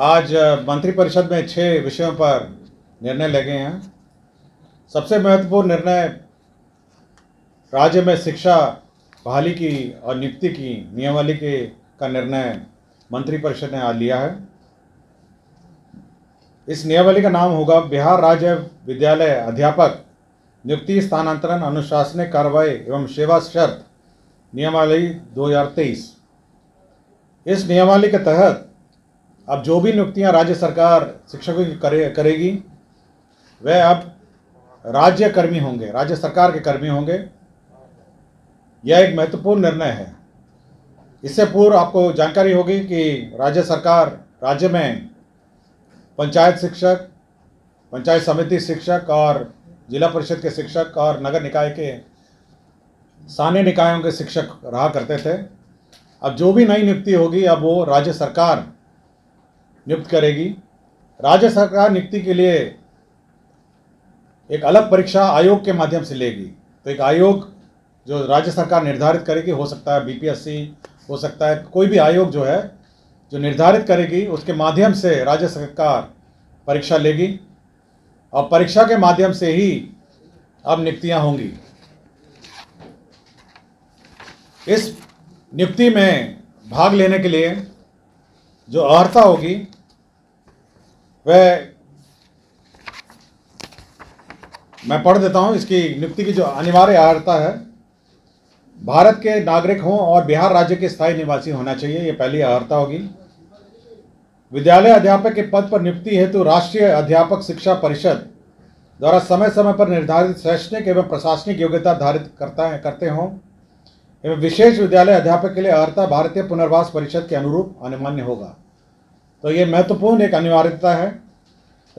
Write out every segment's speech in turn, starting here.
आज मंत्रिपरिषद में 6 विषयों पर निर्णय लगे हैं। सबसे महत्वपूर्ण निर्णय राज्य में शिक्षा बहाली की और नियुक्ति की नियमावली का निर्णय मंत्रिपरिषद ने आज लिया है। इस नियमावली का नाम होगा बिहार राज्य विद्यालय अध्यापक नियुक्ति स्थानांतरण अनुशासनिक कार्रवाई एवं सेवा शर्त नियमावली 2023। इस नियमावली के तहत अब जो भी नियुक्तियां राज्य सरकार शिक्षकों की करेगी वह अब राज्य कर्मी होंगे, राज्य सरकार के कर्मी होंगे। यह एक महत्वपूर्ण निर्णय है। इससे पूर्व आपको जानकारी होगी कि राज्य सरकार राज्य में पंचायत शिक्षक, पंचायत समिति शिक्षक और जिला परिषद के शिक्षक और नगर निकाय के स्थानीय निकायों के शिक्षक रहा करते थे। अब जो भी नई नियुक्ति होगी अब वो राज्य सरकार नियुक्त करेगी। राज्य सरकार नियुक्ति के लिए एक अलग परीक्षा आयोग के माध्यम से लेगी। तो एक आयोग जो राज्य सरकार निर्धारित करेगी, हो सकता है बीपीएससी, हो सकता है कोई भी आयोग जो है जो निर्धारित करेगी, उसके माध्यम से राज्य सरकार परीक्षा लेगी और परीक्षा के माध्यम से ही अब नियुक्तियां होंगी। इस नियुक्ति में भाग लेने के लिए जो अर्हता होगी वह मैं पढ़ देता हूँ। इसकी नियुक्ति की जो अनिवार्य अर्हता है, भारत के नागरिक हों और बिहार राज्य के स्थायी निवासी होना चाहिए, ये पहली अर्हता होगी। विद्यालय अध्यापक के पद पर नियुक्ति हेतु राष्ट्रीय अध्यापक शिक्षा परिषद द्वारा समय समय पर निर्धारित शैक्षणिक एवं प्रशासनिक योग्यता धारित करते हों एवं विशेष विद्यालय अध्यापक के लिए अर्हता भारतीय पुनर्वास परिषद के अनुरूप अनिवार्य होगा। तो ये महत्वपूर्ण एक अनिवार्यता है।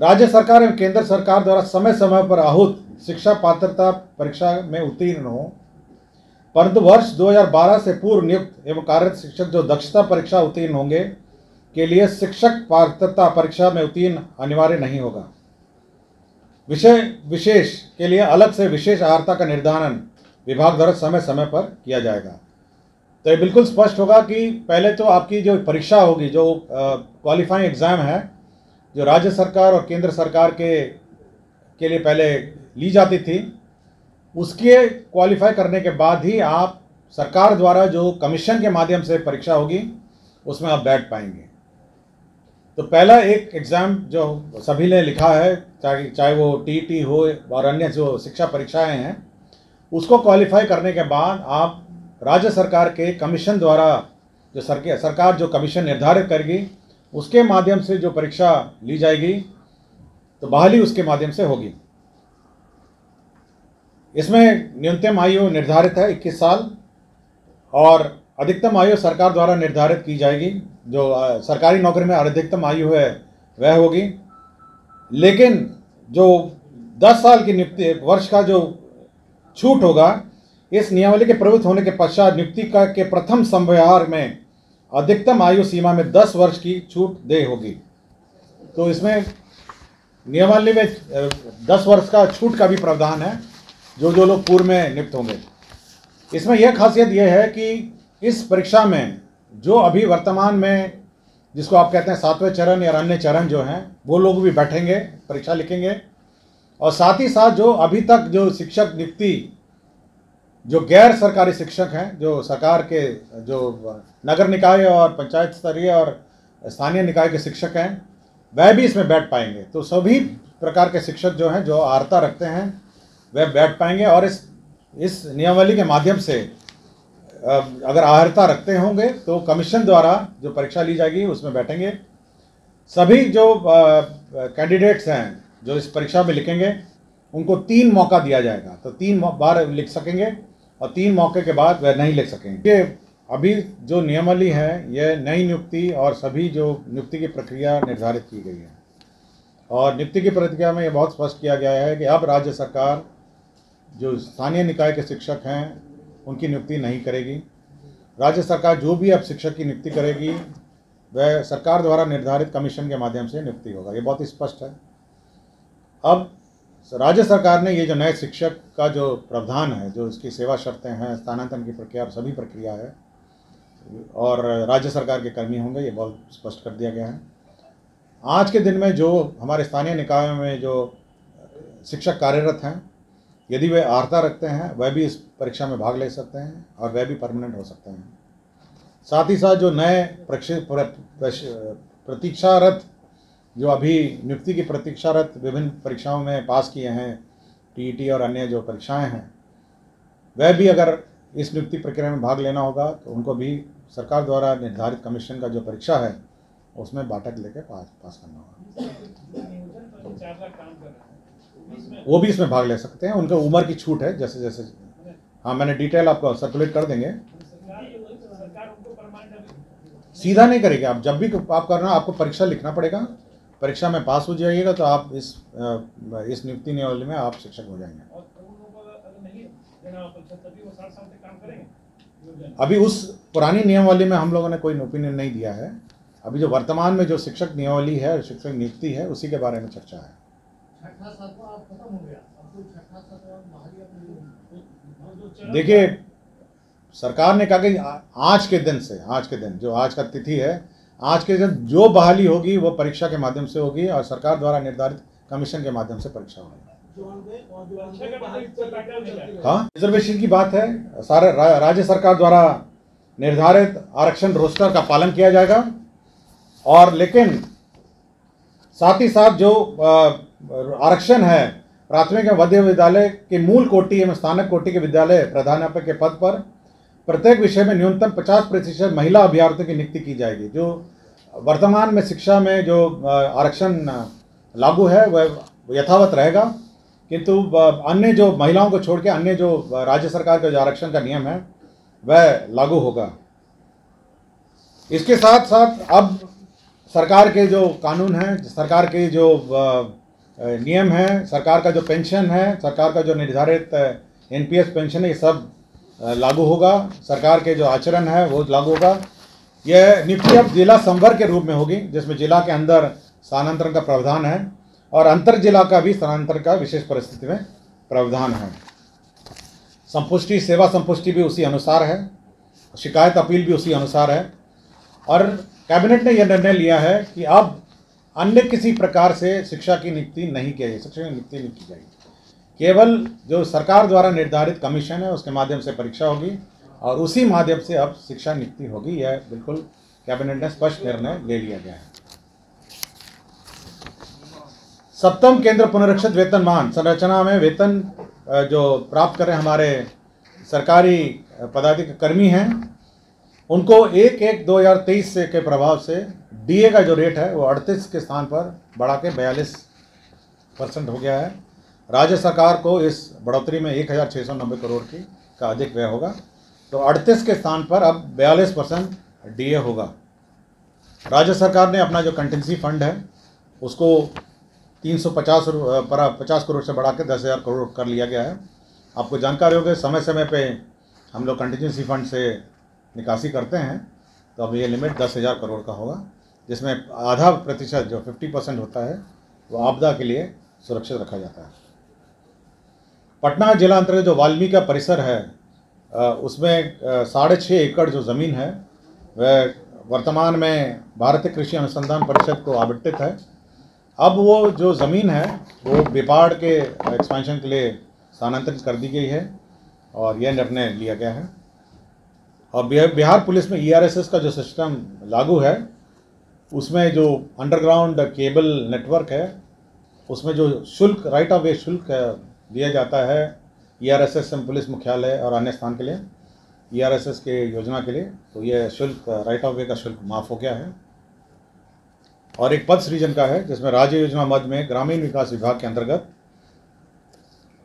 राज्य सरकार एवं केंद्र सरकार द्वारा समय समय पर आहूत शिक्षा पात्रता परीक्षा में उत्तीर्ण हो, परंतु वर्ष 2012 से पूर्व नियुक्त एवं कार्यरत शिक्षक जो दक्षता परीक्षा उत्तीर्ण होंगे के लिए शिक्षक पात्रता परीक्षा में उत्तीर्ण अनिवार्य नहीं होगा। विषय विशेष के लिए अलग से विशेष अर्हता का निर्धारण विभाग द्वारा समय समय पर किया जाएगा। तो ये बिल्कुल स्पष्ट होगा कि पहले तो आपकी जो परीक्षा होगी, जो क्वालिफाइंग एग्ज़ाम है जो राज्य सरकार और केंद्र सरकार के लिए पहले ली जाती थी, उसके क्वालिफाई करने के बाद ही आप सरकार द्वारा जो कमीशन के माध्यम से परीक्षा होगी उसमें आप बैठ पाएंगे। तो पहला एक एग्ज़ाम जो सभी ने लिखा है, चाहे वो टीईटी हो और अन्य जो शिक्षा परीक्षाएं हैं, उसको क्वालिफाई करने के बाद आप राज्य सरकार के कमीशन द्वारा जो सरकार जो कमीशन निर्धारित करेगी उसके माध्यम से जो परीक्षा ली जाएगी, तो बहाली उसके माध्यम से होगी। इसमें न्यूनतम आयु निर्धारित है 21 साल और अधिकतम आयु सरकार द्वारा निर्धारित की जाएगी। जो सरकारी नौकरी में अधिकतम आयु है वह होगी, लेकिन जो 10 साल की नियुक्ति वर्ष का जो छूट होगा, इस नियमावली के प्रवृत्त होने के पश्चात नियुक्ति के प्रथम संविहार में अधिकतम आयु सीमा में 10 वर्ष की छूट दे होगी। तो इसमें नियमावली में 10 वर्ष का छूट का भी प्रावधान है जो लोग पूर्व में नियुक्त होंगे। इसमें यह खासियत यह है कि इस परीक्षा में जो अभी वर्तमान में जिसको आप कहते हैं 7वें चरण या अन्य चरण जो हैं, वो लोग भी बैठेंगे, परीक्षा लिखेंगे और साथ ही साथ जो अभी तक जो शिक्षक नियुक्ति जो गैर सरकारी शिक्षक हैं, जो सरकार के जो नगर निकाय और पंचायत स्तरीय और स्थानीय निकाय के शिक्षक हैं, वह भी इसमें बैठ पाएंगे। तो सभी प्रकार के शिक्षक जो हैं, जो अर्हता रखते हैं, वह बैठ पाएंगे और इस नियमावली के माध्यम से अगर अर्हता रखते होंगे तो कमीशन द्वारा जो परीक्षा ली जाएगी उसमें बैठेंगे। सभी जो कैंडिडेट्स हैं जो इस परीक्षा में लिखेंगे उनको 3 मौका दिया जाएगा। तो 3 बार लिख सकेंगे और 3 मौके के बाद वह नहीं लिख सकेंगे। ये अभी जो नियमावली है, यह नई नियुक्ति और सभी जो नियुक्ति की प्रक्रिया निर्धारित की गई है और नियुक्ति की प्रक्रिया में यह बहुत स्पष्ट किया गया है कि अब राज्य सरकार जो स्थानीय निकाय के शिक्षक हैं उनकी नियुक्ति नहीं करेगी। राज्य सरकार जो भी अब शिक्षक की नियुक्ति करेगी वह सरकार द्वारा निर्धारित कमीशन के माध्यम से नियुक्ति होगा। ये बहुत स्पष्ट है। अब राज्य सरकार ने ये जो नए शिक्षक का जो प्रावधान है, जो इसकी सेवा शर्तें हैं, स्थानांतरण की प्रक्रिया और सभी प्रक्रिया है, और राज्य सरकार के कर्मी होंगे, ये बहुत स्पष्ट कर दिया गया है। आज के दिन में जो हमारे स्थानीय निकायों में जो शिक्षक कार्यरत हैं, यदि वे अर्हता रखते हैं वह भी इस परीक्षा में भाग ले सकते हैं और वह भी परमानेंट हो सकते हैं। साथ ही साथ जो नए प्रतीक्षारत जो अभी नियुक्ति की प्रतीक्षारत विभिन्न परीक्षाओं में पास किए हैं, टीईटी और अन्य जो परीक्षाएं हैं, वह भी अगर इस नियुक्ति प्रक्रिया में भाग लेना होगा तो उनको भी सरकार द्वारा निर्धारित कमीशन का जो परीक्षा है उसमें बाटक लेके पास करना होगा। वो भी इसमें भाग ले सकते हैं, उनका उम्र की छूट है। जैसे जैसे हाँ, मैंने डिटेल आपको सर्कुलेट कर देंगे। सीधा नहीं करेंगे, आप जब भी आप करना, आपको परीक्षा लिखना पड़ेगा, परीक्षा में पास हो जाइएगा तो आप इस नियुक्ति नियमावली में आप शिक्षक हो जाएंगे। अभी उस पुरानी नियमावली में हम लोगों ने कोई ओपिनियन नहीं दिया है। अभी जो वर्तमान में जो शिक्षक नियमावली है, शिक्षक नियुक्ति है, उसी के बारे में चर्चा है। देखिए, सरकार ने कहा कि आज के दिन जो आज का तिथि है, आज के दिन जो बहाली होगी वो परीक्षा के माध्यम से होगी और सरकार द्वारा निर्धारित कमीशन के माध्यम से परीक्षा होगी। हाँ, रिजर्वेशन की बात है। सारे राज्य सरकार द्वारा निर्धारित आरक्षण रोस्टर का पालन किया जाएगा, और लेकिन साथ ही साथ जो आरक्षण है प्राथमिक मध्य विद्यालय के मूल कोटि एवं स्थानक कोटि के विद्यालय प्रधानापक के पद पर प्रत्येक विषय में न्यूनतम 50% महिला अभ्यर्थियों की नियुक्ति की जाएगी। जो वर्तमान में शिक्षा में जो आरक्षण लागू है वह यथावत रहेगा, किंतु अन्य जो महिलाओं को छोड़ के अन्य जो राज्य सरकार का जो आरक्षण का नियम है वह लागू होगा। इसके साथ साथ अब सरकार के जो कानून हैं, सरकार के जो नियम हैं, सरकार का जो पेंशन है, सरकार का जो निर्धारित NPS पेंशन है, ये सब लागू होगा। सरकार के जो आचरण है वो लागू होगा। यह नियुक्ति अब जिला संवर्ग के रूप में होगी, जिसमें जिला के अंदर स्थानांतरण का प्रावधान है और अंतर जिला का भी स्थानांतरण का विशेष परिस्थिति में प्रावधान है। संपुष्टि, सेवा संपुष्टि भी उसी अनुसार है, शिकायत अपील भी उसी अनुसार है। और कैबिनेट ने यह निर्णय लिया है कि अब अन्य किसी प्रकार से शिक्षा की नियुक्ति नहीं की जाएगी, शिक्षक की नियुक्ति नहीं की जाएगी। केवल जो सरकार द्वारा निर्धारित कमीशन है उसके माध्यम से परीक्षा होगी और उसी माध्यम से अब शिक्षा नियुक्ति होगी। यह बिल्कुल कैबिनेट ने स्पष्ट निर्णय ले लिया गया है। सप्तम केंद्र पुनरीक्षित वेतनमान संरचना में वेतन जो प्राप्त करें हमारे सरकारी पदाधिकारी कर्मी हैं, उनको 1/1/2023 के प्रभाव से DA का जो रेट है वो 38 के स्थान पर बढ़ा के 42% हो गया है। राज्य सरकार को इस बढ़ोतरी में 1690 करोड़ का अधिक व्यय होगा, तो 38 के स्थान पर अब 42% DA होगा। राज्य सरकार ने अपना जो कंटिजेंसी फंड है उसको 350 करोड़ से बढ़ा के 10,000 करोड़ कर लिया गया है। आपको जानकारी होगी, समय समय पे हम लोग कंटिजेंसी फंड से निकासी करते हैं, तो अब ये लिमिट 10,000 करोड़ का होगा, जिसमें आधा प्रतिशत जो 50% होता है वो आपदा के लिए सुरक्षित रखा जाता है। पटना जिला अंतर्गत जो वाल्मीकि का परिसर है उसमें 6.5 एकड़ जो ज़मीन है वह वर्तमान में भारतीय कृषि अनुसंधान परिषद को आवंटित है। अब वो जो ज़मीन है वो विपाड़ के एक्सपेंशन के लिए स्थानांतरित कर दी गई है और यह निर्णय लिया गया है। और बिहार पुलिस में ERSS का जो सिस्टम लागू है उसमें जो अंडरग्राउंड केबल नेटवर्क है उसमें जो शुल्क, राइट ऑफ वे शुल्क दिया जाता है ERSS पुलिस मुख्यालय और अन्य स्थान के लिए ERSS के योजना के लिए, तो यह शुल्क, राइट ऑफ वे का शुल्क माफ़ हो गया है। और एक पद सृजन का है जिसमें राज्य योजना मद में ग्रामीण विकास विभाग के अंतर्गत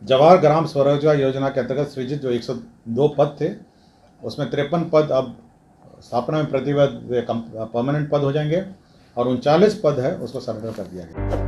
जवाहर ग्राम स्वरोजा योजना के अंतर्गत सृजित जो 102 पद थे उसमें 53 पद अब स्थापना में प्रतिबद्ध परमानेंट पद हो जाएंगे और 39 पद है उसको सरेंडर कर दिया गया।